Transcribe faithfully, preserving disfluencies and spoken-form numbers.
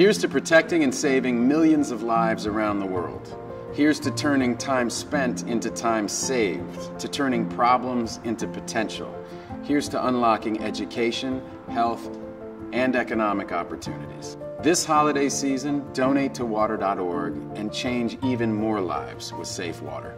Here's to protecting and saving millions of lives around the world. Here's to turning time spent into time saved, to turning problems into potential. Here's to unlocking education, health, and economic opportunities. This holiday season, donate to water dot org and change even more lives with safe water.